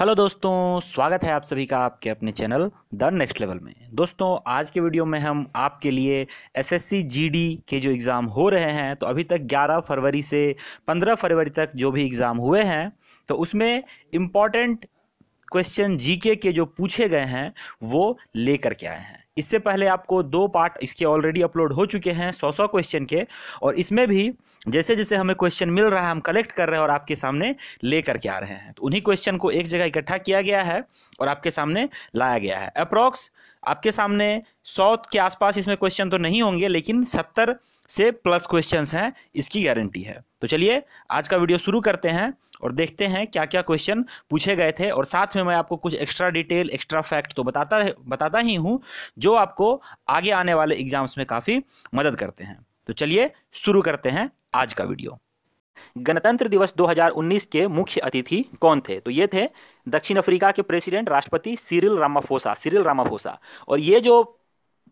Hello दोस्तों, स्वागत है आप सभी का आपके अपने चैनल द नेक्स्ट लेवल में। दोस्तों आज के वीडियो में हम आपके लिए एसएससी जीडी के जो एग्ज़ाम हो रहे हैं, तो अभी तक 11 फरवरी से 15 फरवरी तक जो भी एग्ज़ाम हुए हैं, तो उसमें इम्पॉर्टेंट क्वेश्चन जीके के जो पूछे गए हैं वो लेकर के आए हैं। इससे पहले आपको दो पार्ट इसके ऑलरेडी अपलोड हो चुके हैं 100 क्वेश्चन के, और इसमें भी जैसे जैसे हमें क्वेश्चन मिल रहा है हम कलेक्ट कर रहे हैं और आपके सामने ले करके आ रहे हैं। तो उन्हीं क्वेश्चन को एक जगह इकट्ठा किया गया है और आपके सामने लाया गया है। अप्रॉक्स आपके सामने 100 के आसपास इसमें क्वेश्चन तो नहीं होंगे, लेकिन 70 से प्लस क्वेश्चंस हैं, इसकी गारंटी है। तो चलिए आज का वीडियो शुरू करते हैं और देखते हैं क्या क्या क्वेश्चन पूछे गए थे, और साथ में मैं आपको कुछ एक्स्ट्रा डिटेल एक्स्ट्रा फैक्ट तो बताता ही हूँ जो आपको आगे आने वाले एग्जाम्स में काफ़ी मदद करते हैं। तो चलिए शुरू करते हैं आज का वीडियो। गणतंत्र दिवस 2019 के मुख्य अतिथि कौन थे? तो ये थे दक्षिण अफ्रीका के प्रेसिडेंट राष्ट्रपति सिरिल रामाफोसा। और ये जो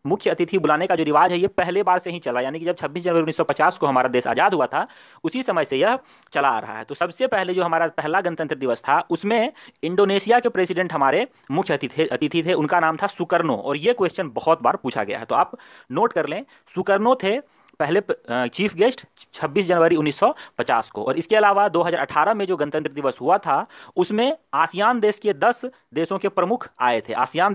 मुख्य अतिथि बुलाने का जो रिवाज है ये पहले बार से ही चला, यानी कि जब 26 जनवरी 1950 को हमारा देश आज़ाद हुआ था उसी समय से यह चला आ रहा है। तो सबसे पहले जो हमारा पहला गणतंत्र दिवस था उसमें इंडोनेशिया के प्रेसिडेंट हमारे मुख्य अतिथि थे, उनका नाम था सुकर्नो। और ये क्वेश्चन बहुत बार पूछा गया है, तो आप नोट कर लें। सुकर्नो थे पहले चीफ गेस्ट 26 जनवरी 1950 को। और इसके अलावा 2018 में जो गणतंत्र दिवस हुआ था उसमें आसियान देश के 10 देशों के प्रमुख आए थे। आसियान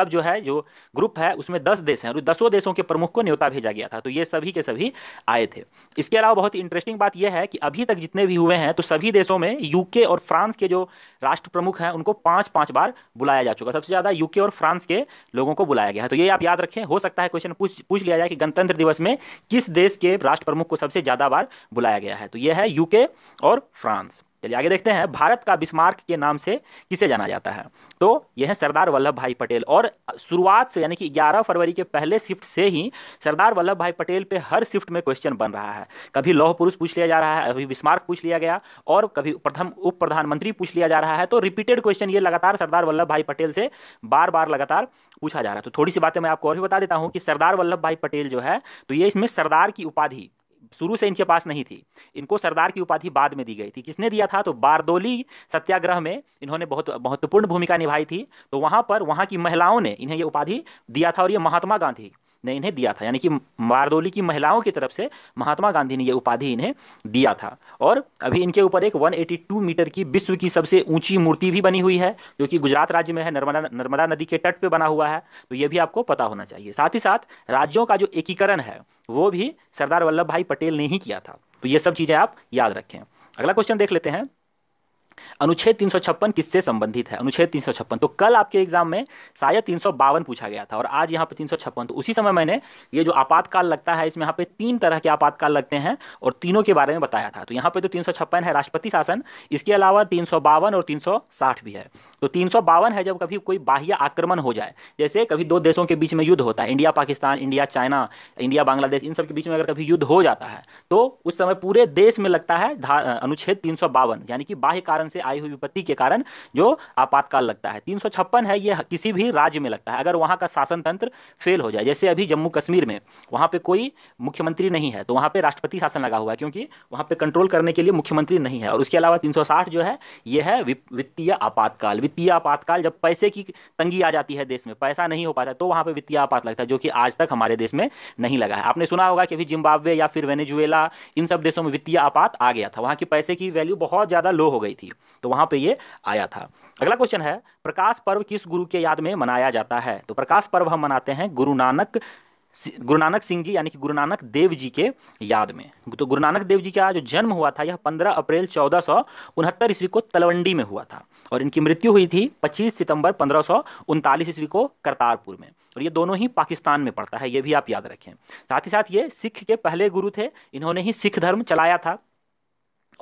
क्लब जो है, जो ग्रुप है, उसमें 10 देश हैं और 10 देशों के प्रमुख को न्योता भेजा गया था, तो ये सभी के सभी आए थे। इसके अलावा बहुत इंटरेस्टिंग बात यह है कि अभी तक जितने भी हुए हैं तो सभी देशों में यूके और फ्रांस के जो राष्ट्र प्रमुख हैं उनको 5-5 बार बुलाया जा चुका। सबसे ज़्यादा यूके और फ्रांस के लोगों को बुलाया गया है। तो ये आप याद रखें, हो सकता है क्वेश्चन पूछ लिया जाए कि गणतंत्र दिवस में किस देश के राष्ट्र प्रमुख को सबसे ज्यादा बार बुलाया गया है, तो यह है यूके और फ्रांस। चलिए आगे देखते हैं, भारत का बिस्मार्क के नाम से किसे जाना जाता है? तो यह है सरदार वल्लभ भाई पटेल। और शुरुआत से, यानी कि 11 फरवरी के पहले शिफ्ट से ही सरदार वल्लभ भाई पटेल पे हर शिफ्ट में क्वेश्चन बन रहा है। कभी लौह पुरुष पूछ लिया जा रहा है, अभी बिस्मार्क पूछ लिया गया, और कभी प्रथम उप प्रधानमंत्री पूछ लिया जा रहा है। तो रिपीटेड क्वेश्चन ये लगातार सरदार वल्लभ भाई पटेल से बार बार लगातार पूछा जा रहा है। तो थोड़ी सी बातें मैं आपको और भी बता देता हूँ कि सरदार वल्लभ भाई पटेल जो है, तो ये इसमें सरदार की उपाधि शुरू से इनके पास नहीं थी, इनको सरदार की उपाधि बाद में दी गई थी। किसने दिया था? तो बारदोली सत्याग्रह में इन्होंने बहुत महत्वपूर्ण भूमिका निभाई थी, तो वहाँ पर वहाँ की महिलाओं ने इन्हें ये उपाधि दिया था, और ये महात्मा गांधी ने इन्हें दिया था, यानी कि बारदोली की महिलाओं की तरफ से महात्मा गांधी ने यह उपाधि इन्हें दिया था। और अभी इनके ऊपर एक 182 मीटर की विश्व की सबसे ऊंची मूर्ति भी बनी हुई है, जो कि गुजरात राज्य में है, नर्मदा नदी के तट पे बना हुआ है, तो ये भी आपको पता होना चाहिए। साथ ही साथ राज्यों का जो एकीकरण है वो भी सरदार वल्लभ भाई पटेल ने ही किया था, तो ये सब चीज़ें आप याद रखें। अगला क्वेश्चन देख लेते हैं, अनुच्छेद 356 किससे संबंधित है? अनुच्छेद 356, तो कल आपके एग्जाम में शायद 352 पूछा गया था और आज यहाँ पे 356। तो उसी समय मैंने ये जो आपातकाल लगता है, इसमें यहाँ पे 3 तरह के आपातकाल लगते हैं और तीनों के बारे में बताया था। तो यहाँ पे तो 356 है राष्ट्रपति शासन, इसके अलावा 352 और 360 भी है। तो 352 है जब कभी कोई बाह्य आक्रमण हो जाए, जैसे कभी 2 देशों के बीच में युद्ध होता है, India Pakistan, India China, India Bangladesh, इन सब के बीच में अगर कभी युद्ध हो जाता है तो उस समय पूरे देश में लगता है अनुच्छेद 352, यानी कि बाह्य कारण से आई हुई विपत्ति के कारण जो आपातकाल लगता है। 356 है ये किसी भी राज्य में लगता है अगर वहां का शासन तंत्र फेल हो जाए, जैसे अभी जम्मू कश्मीर में वहां पे कोई मुख्यमंत्री नहीं है तो वहां पे राष्ट्रपति शासन लगा हुआ है, क्योंकि वहां पे कंट्रोल करने के लिए मुख्यमंत्री नहीं है। और उसके अलावा 360 जो है यह है वित्तीय आपातकाल। वित्तीय आपातकाल जब पैसे की तंगी आ जाती है, देश में पैसा नहीं हो पाता, तो वहां पर वित्तीय आपात लगता है, जो कि आज तक हमारे देश में नहीं लगा है। आपने सुना होगा कि अभी जिम्बाब्वे या फिर वेनेजुएला, इन सब देशों में वित्तीय आपात आ गया था, वहां की पैसे की वैल्यू बहुत ज्यादा लो हो गई थी, तो वहां पे ये आया था। अगला क्वेश्चन है, प्रकाश पर्व किस गुरु के याद में मनाया जाता है? तो प्रकाश पर्व हम मनाते हैं गुरु नानक सिंह जी, यानी कि गुरु नानक देव जी के याद में। तो गुरु नानक देव जी का जो जन्म हुआ था यह 15 अप्रैल 1469 ईस्वी को तलवंडी में हुआ था, और इनकी मृत्यु हुई थी 25 सितंबर 1539 ईस्वी को करतारपुर में। और ये दोनों ही पाकिस्तान में पड़ता है, ये भी आप याद रखें। साथ ही साथ ये सिख के पहले गुरु थे, इन्होंने ही सिख धर्म चलाया था।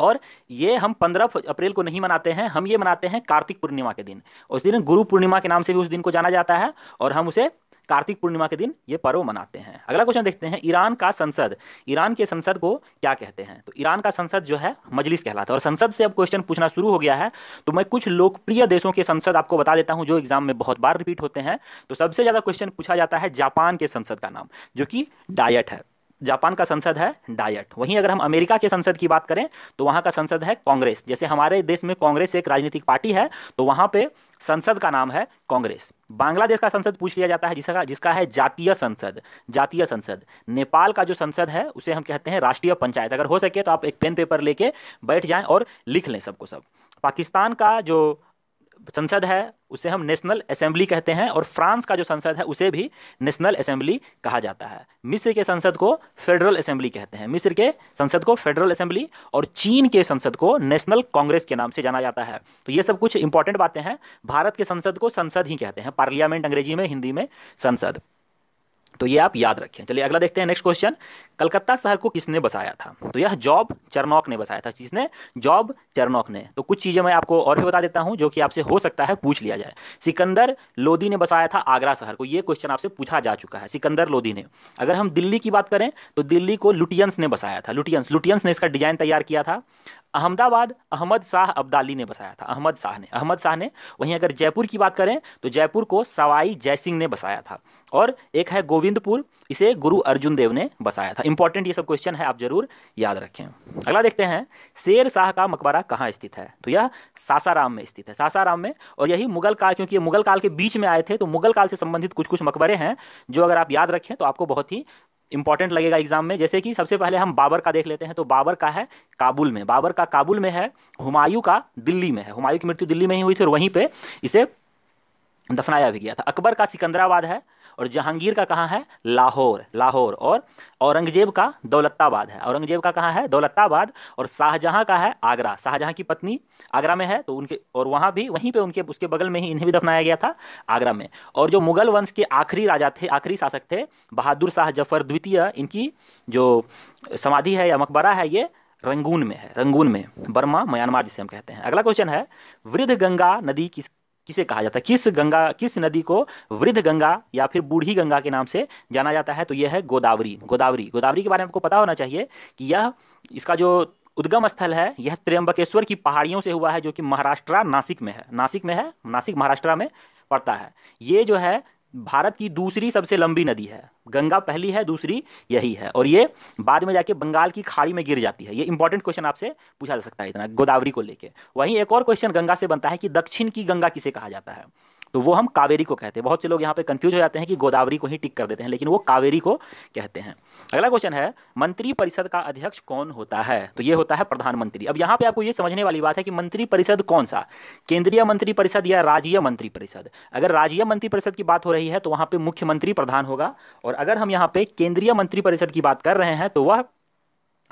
और ये हम 15 अप्रैल को नहीं मनाते हैं, हम ये मनाते हैं कार्तिक पूर्णिमा के दिन। उस दिन गुरु पूर्णिमा के नाम से भी उस दिन को जाना जाता है, और हम उसे कार्तिक पूर्णिमा के दिन ये पर्व मनाते हैं। अगला क्वेश्चन देखते हैं, ईरान के संसद को क्या कहते हैं? तो ईरान का संसद जो है मजलिस कहलाता है। और संसद से अब क्वेश्चन पूछना शुरू हो गया है, तो मैं कुछ लोकप्रिय देशों के संसद आपको बता देता हूँ जो एग्जाम में बहुत बार रिपीट होते हैं। तो सबसे ज़्यादा क्वेश्चन पूछा जाता है जापान के संसद का नाम, जो कि डायट है। जापान का संसद है डायट। वहीं अगर हम अमेरिका के संसद की बात करें तो वहाँ का संसद है कांग्रेस। जैसे हमारे देश में कांग्रेस एक राजनीतिक पार्टी है तो वहाँ पे संसद का नाम है कांग्रेस। बांग्लादेश का संसद पूछ लिया जाता है जिसका है जातीय संसद, जातीय संसद। नेपाल का जो संसद है उसे हम कहते हैं राष्ट्रीय पंचायत। अगर हो सके तो आप एक पेन पेपर लेके बैठ जाएँ और लिख लें सबको सब। पाकिस्तान का जो संसद है उसे हम नेशनल असेंबली कहते हैं और फ्रांस का जो संसद है उसे भी नेशनल असेंबली कहा जाता है। मिस्र के संसद को फेडरल असेंबली कहते हैं, मिस्र के संसद को फेडरल असेंबली, और चीन के संसद को नेशनल कांग्रेस के नाम से जाना जाता है। तो ये सब कुछ इंपॉर्टेंट बातें हैं। भारत के संसद को संसद ही कहते हैं, पार्लियामेंट अंग्रेजी में, हिंदी में संसद। तो ये आप याद रखें। चलिए अगला देखते हैं, नेक्स्ट क्वेश्चन। कलकत्ता शहर को किसने बसाया था? तो यह जॉब चर्नॉक ने बसाया था। किसने? जॉब चर्नॉक ने। तो कुछ चीज़ें मैं आपको और भी बता देता हूं जो कि आपसे हो सकता है पूछ लिया जाए। सिकंदर लोदी ने बसाया था आगरा शहर को, ये क्वेश्चन आपसे पूछा जा चुका है, सिकंदर लोदी ने। अगर हम दिल्ली की बात करें तो दिल्ली को लुटियंस ने बसाया था, लुटियंस ने इसका डिजाइन तैयार किया था। अहमदाबाद अहमद शाह अब्दाली ने बसाया था, अहमद शाह ने। वहीं अगर जयपुर की बात करें तो जयपुर को सवाई जयसिंह ने बसाया था। और एक है गोविंदपुर, इसे गुरु अर्जुन देव ने बसाया था। इंपॉर्टेंट ये सब क्वेश्चन है, आप जरूर याद रखें। अगला देखते हैं, शेर शाह का मकबरा कहाँ स्थित है? तो यह सासाराम में स्थित है, सासाराम में। और यही मुगल काल, क्योंकि ये मुगल काल के बीच में आए थे तो मुगल काल से संबंधित कुछ कुछ मकबरे हैं जो अगर आप याद रखें तो आपको बहुत ही इंपॉर्टेंट लगेगा एग्जाम में। जैसे कि सबसे पहले हम बाबर का देख लेते हैं। तो बाबर का है काबुल में, बाबर का काबुल में है। हुमायूं का दिल्ली में है, हुमायूं की मृत्यु दिल्ली में ही हुई थी और वहीं पे इसे दफनाया भी गया था। अकबर का सिकंदराबाद है और जहांगीर का कहाँ है? लाहौर। और औरंगजेब का दौलताबाद है, औरंगजेब का कहाँ है? दौलताबाद। और शाहजहां का है आगरा, शाहजहां की पत्नी आगरा में है तो उनके, और वहाँ भी वहीं पे उनके उसके बगल में ही इन्हें भी दफनाया गया था आगरा में। और जो मुगल वंश के आखिरी राजा थे, आखिरी शासक थे बहादुर शाह जफर द्वितीय, इनकी जो समाधि है या मकबरा है ये रंगून में है, रंगून में, बर्मा म्यांमार जिसे हम कहते हैं। अगला क्वेश्चन है, वृद्ध गंगा नदी किसे कहा जाता है? किस नदी को वृद्ध गंगा या फिर बूढ़ी गंगा के नाम से जाना जाता है? तो यह है गोदावरी के बारे में आपको पता होना चाहिए कि यह, इसका जो उद्गम स्थल है यह त्र्यंबकेश्वर की पहाड़ियों से हुआ है जो कि महाराष्ट्र नासिक महाराष्ट्र में पड़ता है। ये जो है भारत की दूसरी सबसे लंबी नदी है, गंगा पहली है, दूसरी यही है, और ये बाद में जाके बंगाल की खाड़ी में गिर जाती है। ये इंपॉर्टेंट क्वेश्चन आपसे पूछा जा सकता है इतना गोदावरी को लेके। वहीं एक और क्वेश्चन गंगा से बनता है कि दक्षिण की गंगा किसे कहा जाता है? तो वो हम कावेरी को कहते हैं। बहुत से लोग यहाँ पे कंफ्यूज हो जाते हैं कि गोदावरी को ही टिक कर देते हैं, लेकिन वो कावेरी को कहते हैं। अगला क्वेश्चन है, मंत्रिपरिषद का अध्यक्ष कौन होता है? तो ये होता है प्रधानमंत्री। अब यहाँ पे आपको ये समझने वाली बात है कि मंत्रिपरिषद कौन सा, केंद्रीय मंत्रिपरिषद या राज्य मंत्रिपरिषद। अगर राज्य मंत्रिपरिषद की बात हो रही है तो वहाँ पे मुख्यमंत्री प्रधान होगा, और अगर हम यहाँ पे केंद्रीय मंत्रिपरिषद की बात कर रहे हैं तो वह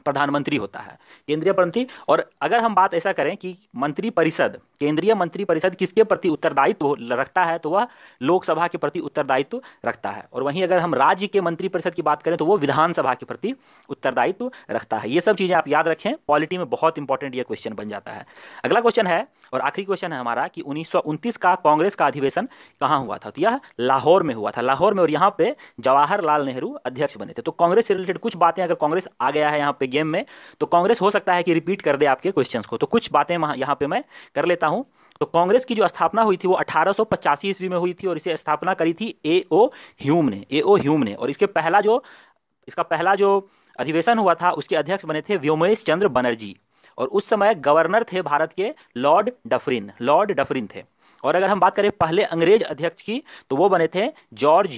प्रधानमंत्री होता है, केंद्रीय मंत्री। और अगर हम बात ऐसा करें कि मंत्रिपरिषद, केंद्रीय मंत्रिपरिषद किसके प्रति उत्तरदायित्व रखता है तो वह लोकसभा के प्रति उत्तरदायित्व रखता है। और वहीं अगर हम राज्य के मंत्रिपरिषद की बात करें तो वो विधानसभा के प्रति उत्तरदायित्व रखता है। ये सब चीज़ें आप याद रखें, पॉलिटी में बहुत इंपॉर्टेंट ये क्वेश्चन बन जाता है। अगला क्वेश्चन है और आखिरी क्वेश्चन है हमारा कि 1929 का कांग्रेस का अधिवेशन कहाँ हुआ था? तो यह लाहौर में हुआ था, लाहौर में। और यहाँ पे जवाहरलाल नेहरू अध्यक्ष बने थे। तो कांग्रेस से रिलेटेड कुछ बातें, अगर कांग्रेस आ गया है यहाँ पे गेम में तो कांग्रेस हो सकता है कि रिपीट कर दे आपके क्वेश्चंस को, तो कुछ बातें यहाँ पे मैं कर लेता हूं। तो कांग्रेस की जो स्थापना हुई थी वो 1885 ईस्वी में हुई थी और इसे स्थापना करी थी ए ओ ह्यूम ने। और इसका पहला जो अधिवेशन हुआ था उसके अध्यक्ष बने थे व्योमेश चंद्र बनर्जी, और उस समय गवर्नर थे भारत के लॉर्ड डफरिन थे। और अगर हम बात करें पहले अंग्रेज अध्यक्ष की तो वो बने थे जॉर्ज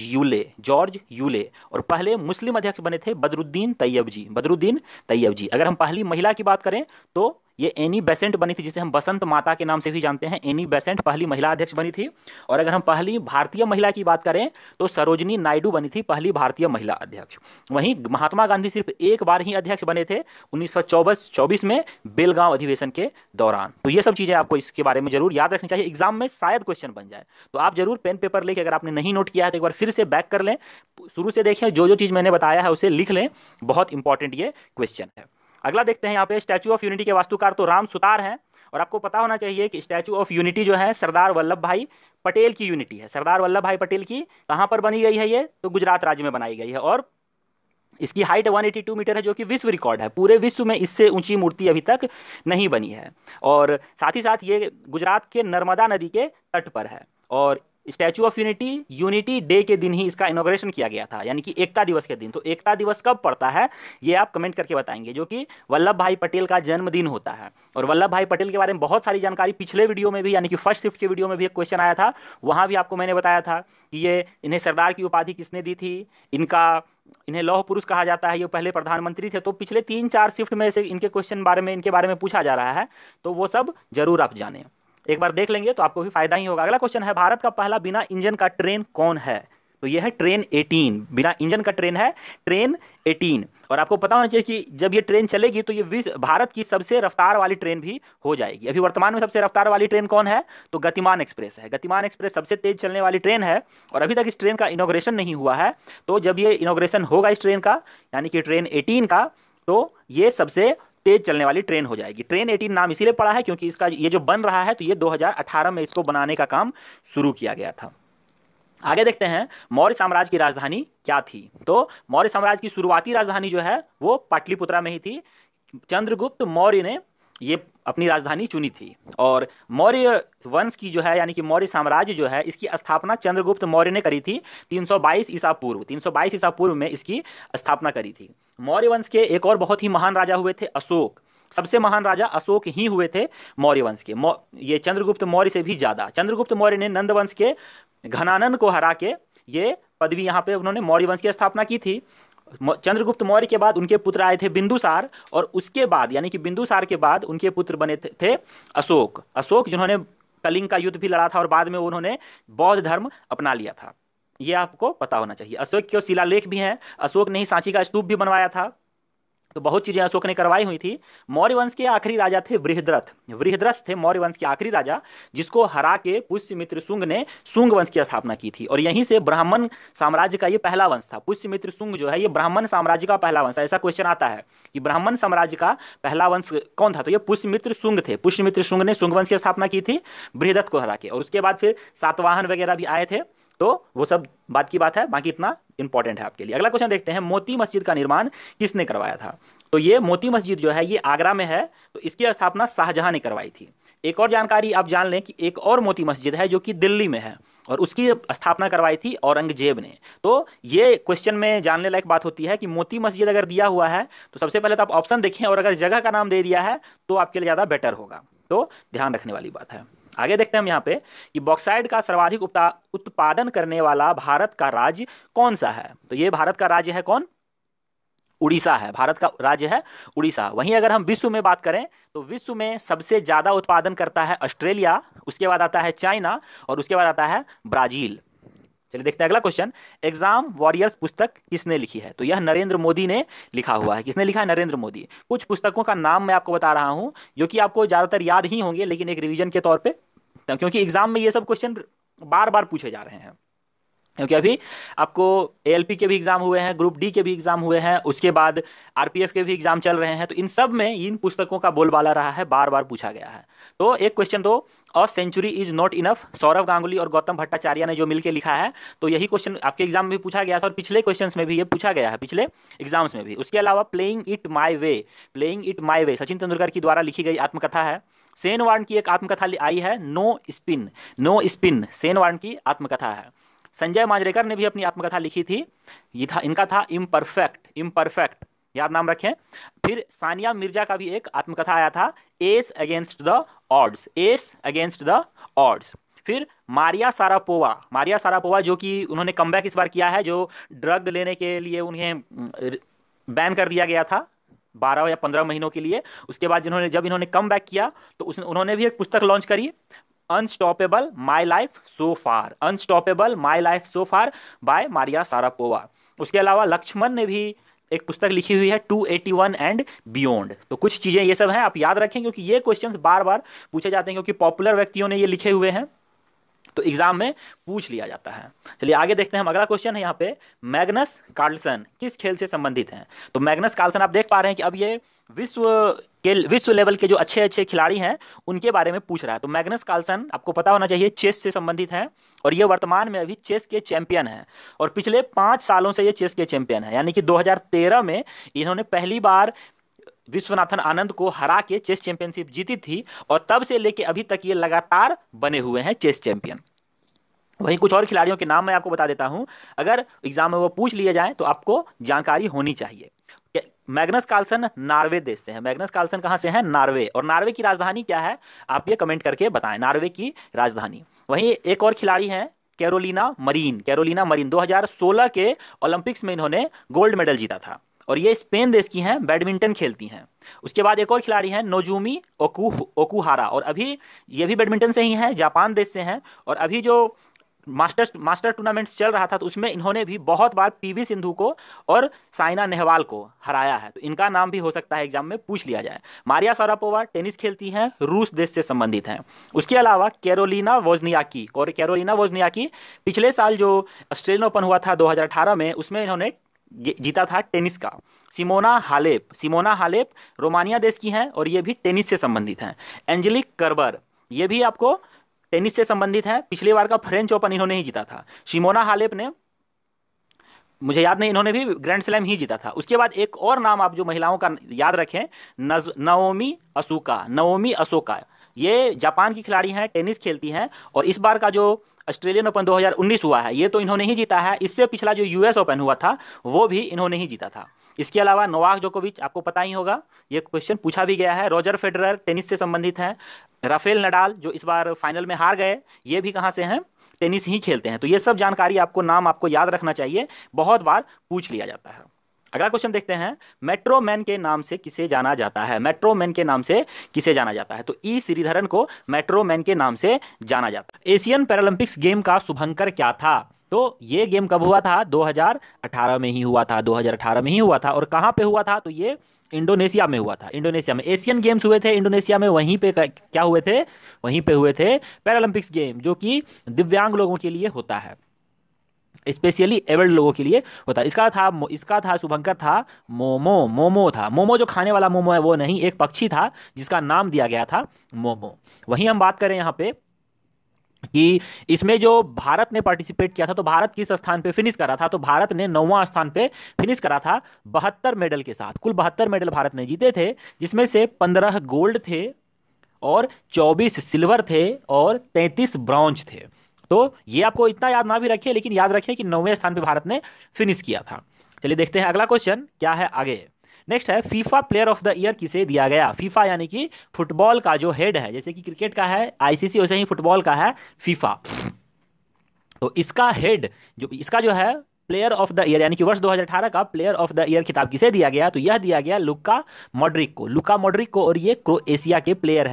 यूले, और पहले मुस्लिम अध्यक्ष बने थे बदरुद्दीन तैयब जी। अगर हम पहली महिला की बात करें तो ये एनी बेसेंट बनी थी, जिसे हम बसंत माता के नाम से भी जानते हैं। एनी बेसेंट पहली महिला अध्यक्ष बनी थी। और अगर हम पहली भारतीय महिला की बात करें तो सरोजनी नायडू बनी थी पहली भारतीय महिला अध्यक्ष। वहीं महात्मा गांधी सिर्फ एक बार ही अध्यक्ष बने थे 1924 में बेलगांव अधिवेशन के दौरान। तो ये सब चीज़ें आपको इसके बारे में जरूर याद रखनी चाहिए, एग्जाम में शायद क्वेश्चन बन जाए। तो आप जरूर पेन पेपर लेके, अगर आपने नहीं नोट किया है तो एक बार फिर से बैक कर लें, शुरू से देखें, जो जो चीज़ मैंने बताया है उसे लिख लें, बहुत इंपॉर्टेंट ये क्वेश्चन है। अगला देखते हैं, यहाँ पे स्टैच्यू ऑफ यूनिटी के वास्तुकार तो राम सुतार हैं। और आपको पता होना चाहिए कि स्टैच्यू ऑफ यूनिटी जो है सरदार वल्लभ भाई पटेल की यूनिटी है, सरदार वल्लभ भाई पटेल की। कहाँ पर बनी गई है ये? तो गुजरात राज्य में बनाई गई है, और इसकी हाइट 182 मीटर है जो कि विश्व रिकॉर्ड है। पूरे विश्व में इससे ऊंची मूर्ति अभी तक नहीं बनी है। और साथ ही साथ ये गुजरात के नर्मदा नदी के तट पर है। और statue of unity unity day के दिन ही इसका इनॉग्रेशन किया गया था, यानी कि एकता दिवस के दिन। तो एकता दिवस कब पड़ता है ये आप कमेंट करके बताएंगे, जो कि वल्लभ भाई पटेल का जन्मदिन होता है। और वल्लभ भाई पटेल के बारे में बहुत सारी जानकारी पिछले वीडियो में भी, यानी कि फर्स्ट शिफ्ट के वीडियो में भी एक क्वेश्चन आया था, वहाँ भी आपको मैंने बताया था कि ये इन्हें सरदार की उपाधि किसने दी थी, इन्हें लौह पुरुष कहा जाता है, ये पहले प्रधानमंत्री थे। तो पिछले 3-4 शिफ्ट में से इनके क्वेश्चन बारे में इनके बारे में पूछा जा रहा है, तो वो सब जरूर आप जानें, एक बार देख लेंगे तो आपको भी फायदा ही होगा। अगला क्वेश्चन है, भारत का पहला बिना इंजन का ट्रेन कौन है? तो यह है ट्रेन 18, बिना इंजन का ट्रेन है ट्रेन 18। और आपको पता होना चाहिए कि जब ये ट्रेन चलेगी तो ये विश्व भारत की सबसे रफ्तार वाली ट्रेन भी हो जाएगी। अभी वर्तमान में सबसे रफ्तार वाली ट्रेन कौन है? तो गतिमान एक्सप्रेस है। गतिमान एक्सप्रेस सबसे तेज चलने वाली ट्रेन है और अभी तक इस ट्रेन का इनॉग्रेशन नहीं हुआ है। तो जब ये इनॉग्रेशन होगा इस ट्रेन का, यानी कि ट्रेन 18 का, तो ये सबसे तेज चलने वाली ट्रेन हो जाएगी। ट्रेन 18 नाम इसीलिए पड़ा है क्योंकि इसका ये जो बन रहा है तो ये 2018 में इसको बनाने का काम शुरू किया गया था। आगे देखते हैं, मौर्य साम्राज्य की राजधानी क्या थी? तो मौर्य साम्राज्य की शुरुआती राजधानी जो है वो पाटलिपुत्रा में ही थी। चंद्रगुप्त मौर्य ने ये अपनी राजधानी चुनी थी और मौर्य वंश की जो है, यानी कि मौर्य साम्राज्य जो है, इसकी स्थापना चंद्रगुप्त मौर्य ने करी थी 322 ईसा पूर्व। 322 ईसा पूर्व में इसकी स्थापना करी थी। मौर्य वंश के एक और बहुत ही महान राजा हुए थे अशोक। सबसे महान राजा अशोक ही हुए थे मौर्य वंश के, ये चंद्रगुप्त मौर्य से भी ज़्यादा। चंद्रगुप्त मौर्य ने नंद वंश के घनानन को हरा के ये पदवी यहाँ पे उन्होंने मौर्य वंश की स्थापना की थी। चंद्रगुप्त मौर्य के बाद उनके पुत्र आए थे बिंदुसार और उसके बाद, यानी कि बिंदुसार के बाद उनके पुत्र बने थे अशोक। अशोक जिन्होंने कलिंग का युद्ध भी लड़ा था और बाद में उन्होंने बौद्ध धर्म अपना लिया था, ये आपको पता होना चाहिए। अशोक के शिलालेख भी हैं, अशोक ने ही सांची का स्तूप भी बनवाया था, तो बहुत चीज़ें अशोक ने करवाई हुई थी। मौर्य वंश के आखिरी राजा थे वृहद्रथ। वृहद्रथ थे मौर्य वंश के आखिरी राजा, जिसको हरा के पुष्यमित्र शुंग ने शुंग वंश की स्थापना की थी और यहीं से ब्राह्मण साम्राज्य का ये पहला वंश था। पुष्यमित्र शुंग जो है ये ब्राह्मण साम्राज्य का पहला वंश है। ऐसा क्वेश्चन आता है कि ब्राह्मण साम्राज्य का पहला वंश कौन था, तो ये पुष्यमित्र शुंग थे। पुष्यमित्र शुंग ने शुंग वंश की स्थापना की थी बृहद्रथ को हरा के और उसके बाद फिर सातवाहन वगैरह भी आए थे। तो वो सब बात की बात है, बाकी इतना इंपॉर्टेंट है आपके लिए। अगला क्वेश्चन देखते हैं, मोती मस्जिद का निर्माण किसने करवाया था? तो ये मोती मस्जिद जो है ये आगरा में है, तो इसकी स्थापना शाहजहां ने करवाई थी। एक और जानकारी आप जान लें कि एक और मोती मस्जिद है जो कि दिल्ली में है और उसकी स्थापना करवाई थी औरंगजेब ने। तो ये क्वेश्चन में जानने लायक बात होती है कि मोती मस्जिद अगर दिया हुआ है तो सबसे पहले तो आप ऑप्शन देखें और अगर जगह का नाम दे दिया है तो आपके लिए ज़्यादा बेटर होगा, तो ध्यान रखने वाली बात है। आगे देखते हैं हम यहाँ पे कि बॉक्साइट का सर्वाधिक उत्पादन करने वाला भारत का राज्य कौन सा है? तो ये भारत का राज्य है कौन? उड़ीसा है। भारत का राज्य है उड़ीसा। वहीं अगर हम विश्व में बात करें तो विश्व में सबसे ज़्यादा उत्पादन करता है ऑस्ट्रेलिया, उसके बाद आता है चाइना और उसके बाद आता है ब्राज़ील। चलिए देखते हैं अगला क्वेश्चन, एग्जाम वॉरियर्स पुस्तक किसने लिखी है? तो यह नरेंद्र मोदी ने लिखा हुआ है। किसने लिखा है? नरेंद्र मोदी। कुछ पुस्तकों का नाम मैं आपको बता रहा हूँ जो कि आपको ज़्यादातर याद ही होंगे, लेकिन एक रिवीजन के तौर पे, क्योंकि एग्जाम में ये सब क्वेश्चन बार बार पूछे जा रहे हैं, क्योंकि अभी आपको ALP के भी एग्ज़ाम हुए हैं, ग्रुप D के भी एग्ज़ाम हुए हैं, उसके बाद RPF के भी एग्ज़ाम चल रहे हैं। तो इन सब में इन पुस्तकों का बोलबाला रहा है, बार बार पूछा गया है। तो एक क्वेश्चन तो a century is not enough, Saurabh Ganguly और गौतम भट्टाचार्य ने जो मिलकर लिखा है, तो यही क्वेश्चन आपके एग्जाम में भी पूछा गया था और पिछले क्वेश्चन में भी ये पूछा गया है, पिछले एग्जाम्स में भी। उसके अलावा playing it my way, playing it my way Sachin Tendulkar की द्वारा लिखी गई आत्मकथा है। सेन वार्न की एक आत्मकथा आई है, no spin, no spin Shane Warne की आत्मकथा है। संजय मांजरेकर ने भी अपनी आत्मकथा लिखी थी, ये था इनका था इम्परफेक्ट, इम्परफेक्ट याद नाम रखें। फिर सानिया मिर्जा का भी एक आत्मकथा आया था, S against the odds, S against the odds. फिर मारिया शारापोवा, मारिया शारापोवा जो कि उन्होंने कमबैक इस बार किया है, जो ड्रग लेने के लिए उन्हें बैन कर दिया गया था 12 या 15 महीनों के लिए, उसके बाद जिन्होंने जब इन्होंने कमबैक किया तो उन्होंने भी एक पुस्तक लॉन्च करी, unstoppable my life so far, unstoppable my life so far by Maria Sharapova. उसके अलावा लक्ष्मण ने भी एक पुस्तक लिखी हुई है 281 एंड बियॉन्ड। तो कुछ चीज़ें ये सब हैं, आप याद रखें क्योंकि ये क्वेश्चंस बार बार पूछे जाते हैं, क्योंकि पॉपुलर व्यक्तियों ने ये लिखे हुए हैं तो एग्जाम में पूछ लिया जाता है। चलिए आगे देखते हैं हम, अगला क्वेश्चन है यहाँ पे, मैग्नस कार्लसन किस खेल से संबंधित हैं? तो मैग्नस कार्लसन आप देख पा रहे हैं कि अब ये विश्व लेवल के जो अच्छे अच्छे खिलाड़ी हैं उनके बारे में पूछ रहा है। तो मैग्नस कार्लसन आपको पता होना चाहिए चेस से संबंधित हैं और ये वर्तमान में अभी चेस के चैंपियन हैं और पिछले 5 सालों से ये चेस के चैंपियन हैं, यानी कि 2013 में इन्होंने पहली बार विश्वनाथन आनंद को हरा के चेस चैंपियनशिप जीती थी और तब से लेके अभी तक ये लगातार बने हुए हैं चेस चैंपियन। वहीं कुछ और खिलाड़ियों के नाम मैं आपको बता देता हूं, अगर एग्जाम में वो पूछ लिए जाएँ तो आपको जानकारी होनी चाहिए। मैग्नस कार्लसन नॉर्वे देश से है। मैग्नस कार्लसन कहाँ से है? नॉर्वे। और नॉर्वे की राजधानी क्या है, आप ये कमेंट करके बताएं नॉर्वे की राजधानी। वहीं एक और खिलाड़ी हैं कैरोलिना मरीन। कैरोलिना मरीन 2016 के ओलंपिक्स में इन्होंने गोल्ड मेडल जीता था और ये स्पेन देश की हैं, बैडमिंटन खेलती हैं। उसके बाद एक और खिलाड़ी हैं नोजूमी ओकुहारा, और अभी ये भी बैडमिंटन से ही हैं, जापान देश से हैं। और अभी जो मास्टर टूर्नामेंट्स चल रहा था तो उसमें इन्होंने भी बहुत बार पीवी सिंधु को और साइना नेहवाल को हराया है, तो इनका नाम भी हो सकता है एग्जाम में पूछ लिया जाए। मारिया शारापोवा टेनिस खेलती हैं, रूस देश से संबंधित हैं। उसके अलावा कैरोलिना वोजनियाकी पिछले साल जो ऑस्ट्रेलियन ओपन हुआ था 2018 में, उसमें इन्होंने जीता था टेनिस का। सिमोना हालेप रोमानिया देश की हैं और ये भी टेनिस से संबंधित हैं। एंजेलिक कर्बर, ये भी आपको टेनिस से संबंधित है, पिछले बार का फ्रेंच ओपन इन्होंने ही जीता था। सिमोना हालेप ने, मुझे याद नहीं, इन्होंने भी ग्रैंड स्लैम ही जीता था। उसके बाद एक और नाम आप जो महिलाओं का याद रखें, नाओमी असोका, ये जापान की खिलाड़ी हैं, टेनिस खेलती हैं। और इस बार का जो ऑस्ट्रेलियन ओपन 2019 हुआ है ये तो इन्होंने ही जीता है, इससे पिछला जो यूएस ओपन हुआ था वो भी इन्होंने ही जीता था। इसके अलावा नोवाक जोकोविच आपको पता ही होगा, ये क्वेश्चन पूछा भी गया है। रोजर फेडरर टेनिस से संबंधित हैं। राफेल नडाल जो इस बार फाइनल में हार गए, ये भी कहाँ से हैं, टेनिस ही खेलते हैं। तो ये सब जानकारी आपको, नाम आपको याद रखना चाहिए, बहुत बार पूछ लिया जाता है। अगला क्वेश्चन देखते हैं, मेट्रोमैन के नाम से किसे जाना जाता है? मेट्रोमैन के नाम से किसे जाना जाता है? तो ई श्रीधरन को मेट्रोमैन के नाम से जाना जाता है। एशियन पैरालंपिक्स गेम का शुभंकर क्या था? तो ये गेम कब हुआ था? 2018 में ही हुआ था, 2018 में ही हुआ था। और कहाँ पे हुआ था? तो ये इंडोनेशिया में हुआ था, इंडोनेशिया में एशियन गेम्स हुए थे इंडोनेशिया में। वहीं पे क्या हुए थे? वहीं पे हुए थे पैरालंपिक्स गेम, जो कि दिव्यांग लोगों के लिए होता है, स्पेशली एबल्ड लोगों के लिए होता है। इसका था शुभंकर था मोमो, जो खाने वाला मोमो है वो नहीं, एक पक्षी था जिसका नाम दिया गया था मोमो। वहीं हम बात करें यहाँ पे कि इसमें जो भारत ने पार्टिसिपेट किया था, तो भारत किस स्थान पे फिनिश करा था? तो भारत ने 9वां स्थान पे फिनिश करा था 72 मेडल के साथ। कुल 72 मेडल भारत ने जीते थे, जिसमें से 15 गोल्ड थे और 24 सिल्वर थे और 33 ब्रॉन्ज थे। तो ये आपको इतना याद ना भी रखिए, लेकिन याद रखिए कि 9वें स्थान पर भारत ने फिनिश किया था। चलिए देखते हैं अगला क्वेश्चन क्या है आगे। नेक्स्ट है, FIFA player of the year किसे दिया गया? फीफा यानी कि फुटबॉल का जो हेड है, जैसे कि क्रिकेट का है आईसीसी, वैसे ही फुटबॉल का है फीफा। तो इसका हेड जो, इसका जो है प्लेयर ऑफ द ईयर, यानी कि वर्ष 2018 का प्लेयर ऑफ द ईयर खिताब किसे दिया गया? तो यह दिया गया लुका मॉड्रिक को। और ये क्रोएशिया के प्लेयर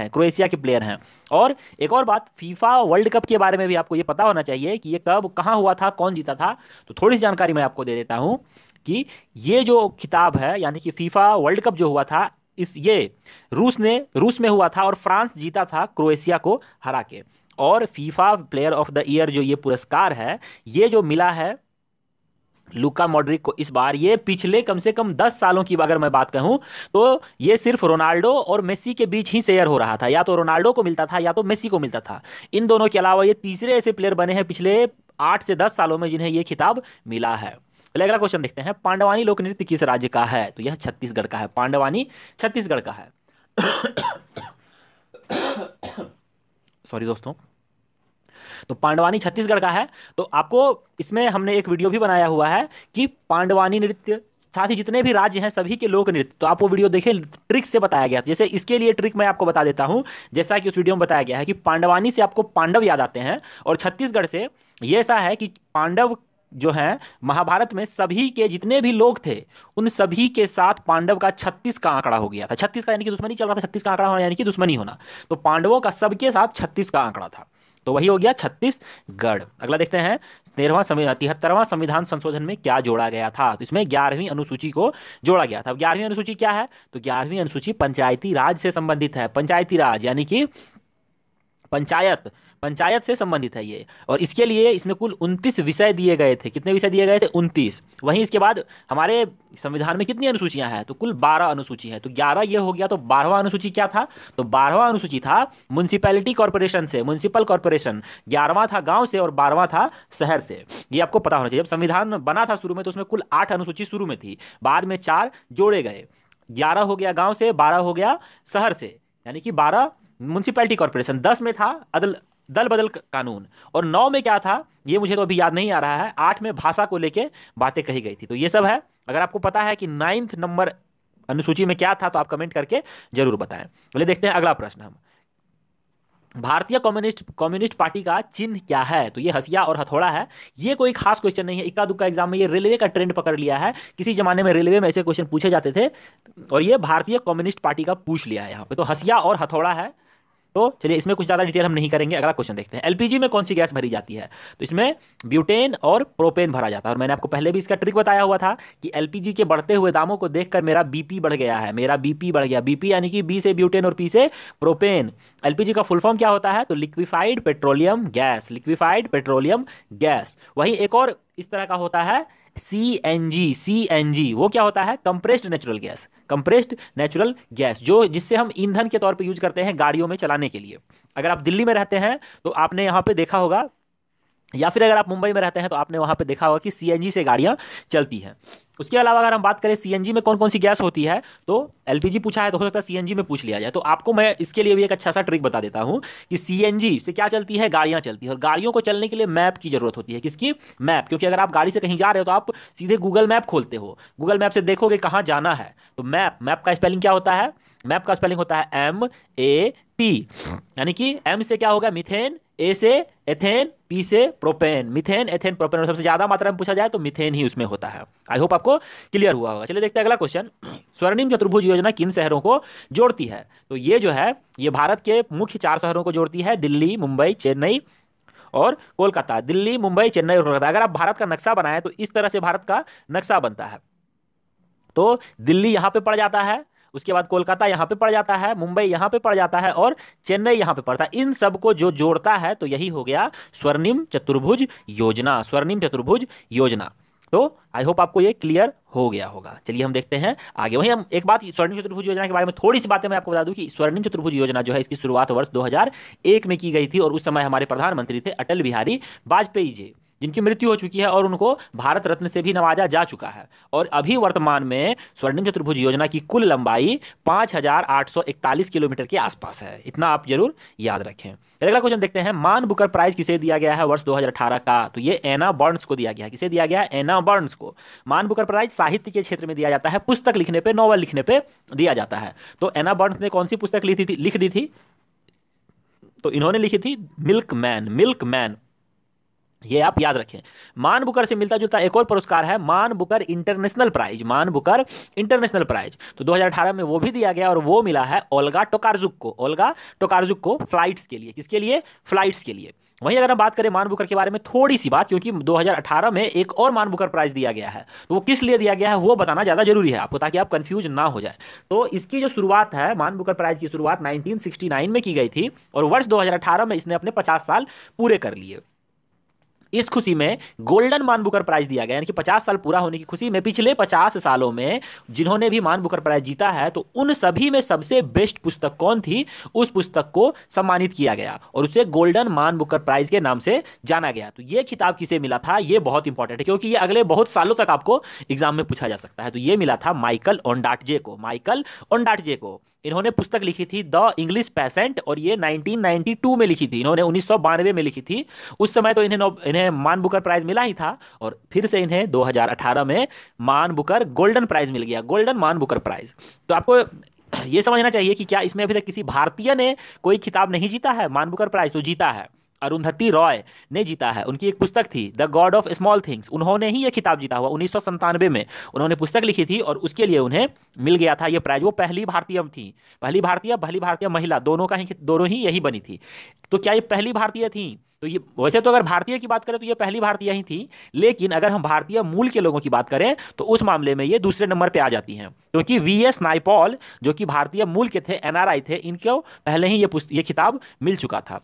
हैं। और एक और बात, फीफा वर्ल्ड कप के बारे में भी आपको ये पता होना चाहिए कि ये कब, कहाँ हुआ था, कौन जीता था। तो थोड़ी सी जानकारी मैं आपको दे देता हूँ कि ये जो खिताब है, यानी कि फीफा वर्ल्ड कप जो हुआ था, ये रूस में हुआ था और फ्रांस जीता था क्रोएशिया को हरा के। और FIFA player of the year जो ये पुरस्कार है, ये जो मिला है लुका मॉड्रिक को इस बार, ये पिछले कम से कम 10 सालों की अगर मैं बात कहूँ तो ये सिर्फ रोनाल्डो और मेसी के बीच ही शेयर हो रहा था, या तो रोनाल्डो को मिलता था या तो मेसी को मिलता था। इन दोनों के अलावा ये तीसरे ऐसे प्लेयर बने हैं पिछले 8 से 10 सालों में जिन्हें ये खिताब मिला है। अगला क्वेश्चन देखते हैं, पांडवानी लोक नृत्य किस राज्य का है? तो यह छत्तीसगढ़ का है, पांडवानी छत्तीसगढ़ का है। सॉरी दोस्तों, तो पांडवानी छत्तीसगढ़ का है। तो आपको इसमें हमने एक वीडियो भी बनाया हुआ है कि पांडवानी नृत्य, साथ ही जितने भी राज्य हैं सभी के लोक नृत्य, तो आप वो वीडियो देखें, ट्रिक से बताया गया। जैसे इसके लिए ट्रिक मैं आपको बता देता हूं, जैसा कि उस वीडियो में बताया गया है कि पांडवानी से आपको पांडव याद आते हैं, और छत्तीसगढ़ से ये ऐसा है कि पांडव जो है महाभारत में सभी के जितने भी लोग थे उन सभी के साथ पांडव का 36 का आंकड़ा हो गया था। 36 का यानी कि दुश्मनी चल रहा था, 36 का आंकड़ा होना यानी कि दुश्मनी होना। तो पांडवों का सबके साथ 36 का आंकड़ा था, तो वही हो गया छत्तीसगढ़। अगला देखते हैं, 73वां संविधान संशोधन में क्या जोड़ा गया था? तो इसमें 11वीं अनुसूची को जोड़ा गया था। 11वीं अनुसूची क्या है? तो 11वीं अनुसूची पंचायती राज से संबंधित है, पंचायती राज यानी कि पंचायत से संबंधित है ये। और इसके लिए इसमें कुल 29 विषय दिए गए थे। कितने विषय दिए गए थे? 29। वहीं इसके बाद हमारे संविधान में कितनी अनुसूचियां हैं? तो कुल 12 अनुसूची हैं। तो 11 ये हो गया, तो 12वां अनुसूची क्या था? तो 12वां अनुसूची था म्यूनसिपैलिटी कॉर्पोरेशन से, म्यूनसिपल कॉर्पोरेशन। 11वां था गाँव से और 12वां था शहर से। ये आपको पता होना चाहिए। जब संविधान बना था शुरू में तो उसमें कुल 8 अनुसूची शुरू में थी, बाद में 4 जोड़े गए। 11 हो गया गाँव से, 12 हो गया शहर से, यानी कि 12 म्यूनसिपैलिटी कॉर्पोरेशन, 10 में था दल बदल कानून, और 9 में क्या था ये मुझे तो अभी याद नहीं आ रहा है, 8 में भाषा को लेके बातें कही गई थी। तो ये सब है, अगर आपको पता है कि 9th नंबर अनुसूची में क्या था तो आप कमेंट करके जरूर बताएं। चलिए देखते हैं अगला प्रश्न हम, भारतीय कम्युनिस्ट पार्टी का चिन्ह क्या है? तो ये हसिया और हथौड़ा है, ये कोई खास क्वेश्चन नहीं है, इक्का दुक्का एग्जाम में ये रेलवे का ट्रेंड पकड़ लिया है, किसी जमाने में रेलवे में ऐसे क्वेश्चन पूछे जाते थे और ये भारतीय कम्युनिस्ट पार्टी का पूछ लिया है यहाँ पे, तो हसिया और हथौड़ा है। तो चलिए इसमें कुछ ज़्यादा डिटेल हम नहीं करेंगे। अगला क्वेश्चन देखते हैं, एलपीजी में कौन सी गैस भरी जाती है? तो इसमें ब्यूटेन और प्रोपेन भरा जाता है, और मैंने आपको पहले भी इसका ट्रिक बताया हुआ था कि एलपीजी के बढ़ते हुए दामों को देखकर मेरा बीपी बढ़ गया है, मेरा बीपी बढ़ गया, बीपी यानी कि बी से ब्यूटेन और पी से प्रोपेन। एलपीजी का फुल फॉर्म क्या होता है? तो liquefied petroleum gas, liquefied petroleum gas. वहीं एक और इस तरह का होता है CNG, CNG वो क्या होता है? Compressed natural gas, compressed natural gas, जो जिससे हम ईंधन के तौर पे यूज करते हैं गाड़ियों में चलाने के लिए। अगर आप दिल्ली में रहते हैं तो आपने यहाँ पे देखा होगा, या फिर अगर आप मुंबई में रहते हैं तो आपने वहाँ पे देखा होगा कि CNG से गाड़ियाँ चलती हैं। उसके अलावा अगर हम बात करें CNG में कौन कौन सी गैस होती है, तो LPG पूछा है तो हो सकता है CNG में पूछ लिया जाए, तो आपको मैं इसके लिए भी एक अच्छा सा ट्रिक बता देता हूँ कि CNG से क्या चलती है? गाड़ियाँ चलती हैं, और गाड़ियों को चलने के लिए मैप की जरूरत होती है। किसकी? मैप, क्योंकि अगर आप गाड़ी से कहीं जा रहे हो तो आप सीधे गूगल मैप खोलते हो, गूगल मैप से देखोगे कहाँ जाना है। तो मैप, मैप का स्पेलिंग क्या होता है? मैप का स्पेलिंग होता है MAP, यानी कि M से क्या होगा? मिथेन, ए से एथेन, पी से प्रोपेन, मिथेन एथेन प्रोपेन, और सबसे ज्यादा मात्रा में पूछा जाए तो मिथेन ही उसमें होता है। आई होप आपको क्लियर हुआ होगा। चलिए देखते हैं अगला क्वेश्चन, स्वर्णिम चतुर्भुज योजना किन शहरों को जोड़ती है? तो ये जो है ये भारत के मुख्य 4 शहरों को जोड़ती है, दिल्ली, मुंबई, चेन्नई और कोलकाता। दिल्ली, मुंबई, चेन्नई और कोलकाता। अगर आप भारत का नक्शा बनाएं तो इस तरह से भारत का नक्शा बनता है। तो दिल्ली यहाँ पे पड़ जाता है, उसके बाद कोलकाता यहाँ पे पड़ जाता है, मुंबई यहाँ पे पड़ जाता है और चेन्नई यहाँ पे पड़ता है। इन सब को जो जोड़ता है तो यही हो गया स्वर्णिम चतुर्भुज योजना, स्वर्णिम चतुर्भुज योजना। तो आई होप आपको ये क्लियर हो गया होगा। चलिए हम देखते हैं आगे। वहीं हम एक बात स्वर्णिम चतुर्भुज योजना के बारे में थोड़ी सी बातें मैं आपको बता दूं कि स्वर्णिम चतुर्भुज योजना जो है इसकी शुरुआत वर्ष 2001 में की गई थी, और उस समय हमारे प्रधानमंत्री थे अटल बिहारी वाजपेयी जी, जिनकी मृत्यु हो चुकी है और उनको भारत रत्न से भी नवाजा जा चुका है। और अभी वर्तमान में स्वर्णिम चतुर्भुज योजना की कुल लंबाई 5,841 किलोमीटर के आसपास है, इतना आप जरूर याद रखें। अगला क्वेश्चन देखते हैं, मान बुकर प्राइज किसे दिया गया है वर्ष 2018 का? तो ये एना बर्न्स को दिया गया है। किसे दिया गया है? एना बर्न्स को। मान बुकर प्राइज साहित्य के क्षेत्र में दिया जाता है, पुस्तक लिखने पर, नॉवल लिखने पर दिया जाता है। तो एना बर्न्स ने कौन सी पुस्तक लिख दी थी? तो इन्होंने लिखी थी मिल्कमैन, मिल्कमैन, ये आप याद रखें। मान बुकर से मिलता जुलता एक और पुरस्कार है Man Booker International Prize, Man Booker International Prize. तो 2018 में वो भी दिया गया और वो मिला है ओल्गा टोकार्जुक को, ओल्गा टोकार्जुक को फ्लाइट्स के लिए। किसके लिए? फ्लाइट्स के लिए। वहीं अगर हम बात करें मान बुकर के बारे में थोड़ी सी बात, क्योंकि 2018 में एक और मान बुकर प्राइज दिया गया है, तो वो किस लिए दिया गया है वो बताना ज़्यादा जरूरी है आपको, ताकि आप कंफ्यूज ना हो जाए। तो इसकी जो शुरुआत है, मान बुकर प्राइज की शुरुआत 1969 में की गई थी और वर्ष 2018 में इसने अपने 50 साल पूरे कर लिए। इस खुशी में गोल्डन मान बुकर प्राइज दिया गया, यानी कि 50 साल पूरा होने की खुशी में पिछले 50 सालों में जिन्होंने भी मान बुकर प्राइज जीता है, तो उन सभी में सबसे बेस्ट पुस्तक कौन थी उस पुस्तक को सम्मानित किया गया और उसे गोल्डन मान बुकर प्राइज के नाम से जाना गया। तो ये खिताब किसे मिला था? ये बहुत इंपॉर्टेंट है क्योंकि ये अगले बहुत सालों तक आपको एग्जाम में पूछा जा सकता है। तो ये मिला था माइकल ओंडाटजे को, माइकल ओंडाटजे को। इन्होंने पुस्तक लिखी थी द इंग्लिश पेसेंट, और ये 1992 में लिखी थी, इन्होंने 1992 में लिखी थी। उस समय तो इन्हें मान बुकर प्राइज मिला ही था, और फिर से इन्हें 2018 में मान बुकर गोल्डन प्राइज मिल गया, गोल्डन मान बुकर प्राइज। तो आपको ये समझना चाहिए कि क्या इसमें अभी तक किसी भारतीय ने कोई खिताब नहीं जीता है? मान बुकर प्राइज तो जीता है, अरुंधति रॉय ने जीता है, उनकी एक पुस्तक थी the God of small things, उन्होंने ही ये खिताब जीता हुआ 1997 में उन्होंने पुस्तक लिखी थी और उसके लिए उन्हें मिल गया था ये प्राइज। वो पहली भारतीय थी, पहली भारतीय महिला, दोनों ही यही बनी थी। तो क्या ये पहली भारतीय थी? तो ये वैसे तो अगर भारतीय की बात करें तो ये पहली भारतीय ही थी, लेकिन अगर हम भारतीय मूल के लोगों की बात करें तो उस मामले में ये दूसरे नंबर पे आ जाती हैं, क्योंकि VS नायपॉल जो कि भारतीय मूल के थे, NRI थे, इनको पहले ही ये खिताब मिल चुका था।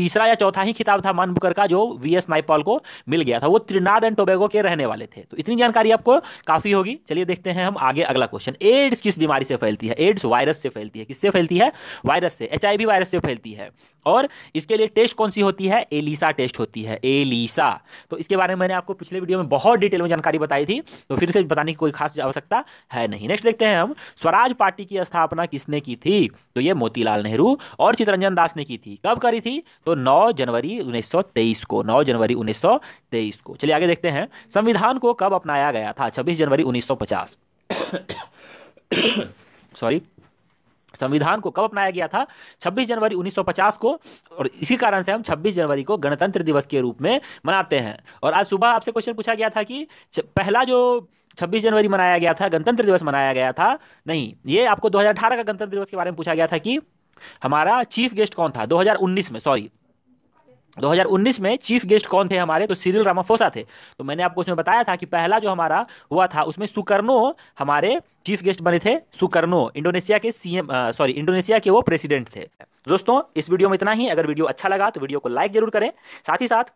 तीसरा या चौथा ही खिताब था मान बुकर का जो वीएस नाइपॉल को मिल गया था। वो त्रिनाद एंड टोबैगो के रहने वाले थे। तो इतनी जानकारी आपको काफी होगी। चलिए देखते हैं हम आगे अगला क्वेश्चन। एड्स किस बीमारी से फैलती है? एड्स वायरस से फैलती है। किससे फैलती है? वायरस से। HIV वायरस से फैलती है। और इसके लिए टेस्ट कौन सी होती है? एलिसा टेस्ट होती है, एलिसा। तो इसके बारे में मैंने आपको पिछले वीडियो में बहुत डिटेल में जानकारी बताई थी, तो फिर से बताने की कोई खास आवश्यकता है नहीं। नेक्स्ट देखते हैं हम स्वराज पार्टी की स्थापना किसने की थी? तो ये मोतीलाल नेहरू और चितरंजन दास ने की थी। कब करी थी? तो 9 जनवरी 1923 को, 9 जनवरी 1923 को। चलिए आगे देखते हैं संविधान को कब अपनाया गया था? 26 जनवरी 1950 सॉरी, संविधान को कब अपनाया गया था? 26 जनवरी 1950 को। और इसी कारण से हम 26 जनवरी को गणतंत्र दिवस के रूप में मनाते हैं। और आज सुबह आपसे क्वेश्चन पूछा गया था कि पहला जो 26 जनवरी मनाया गया था, गणतंत्र दिवस मनाया गया था, नहीं, ये आपको 2018 का गणतंत्र दिवस के बारे में पूछा गया था कि हमारा चीफ गेस्ट कौन था 2019 में, सॉरी 2019 में चीफ गेस्ट कौन थे हमारे? तो सिरिल रामाफोसा थे। तो मैंने आपको उसमें बताया था कि पहला जो हमारा हुआ था उसमें सुकर्नो हमारे चीफ गेस्ट बने थे। सुकर्नो इंडोनेशिया के इंडोनेशिया के वो प्रेसिडेंट थे। दोस्तों इस वीडियो में इतना ही। अगर वीडियो अच्छा लगा तो वीडियो को लाइक जरूर करें, साथ ही साथ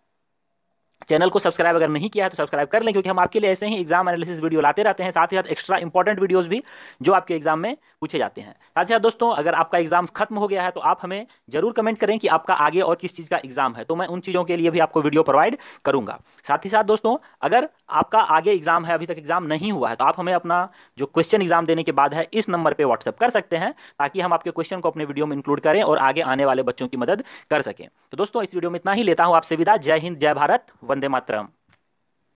चैनल को सब्सक्राइब अगर नहीं किया है तो सब्सक्राइब कर लें, क्योंकि हम आपके लिए ऐसे ही एग्जाम एनालिसिस वीडियो लाते रहते हैं, साथ ही साथ एक्स्ट्रा इंपॉर्टेंट वीडियोस भी जो आपके एग्जाम में पूछे जाते हैं। साथ ही साथ दोस्तों अगर आपका एग्जाम खत्म हो गया है तो आप हमें जरूर कमेंट करें कि आपका आगे और किस चीज़ का एग्जाम है, तो मैं उन चीज़ों के लिए भी आपको वीडियो प्रोवाइड करूँगा। साथ ही साथ दोस्तों अगर आपका आगे एग्जाम है, अभी तक एग्जाम नहीं हुआ है, तो आप हमें अपना जो क्वेश्चन एग्जाम देने के बाद है इस नंबर पर व्हाट्सअप कर सकते हैं, ताकि हम आपके क्वेश्चन को अपने वीडियो में इंक्लूड करें और आगे आने वाले बच्चों की मदद कर सकें। तो दोस्तों इस वीडियो में इतना ही, लेता हूँ आपसे विदा। जय हिंद, जय भारत, वंदे मातरम।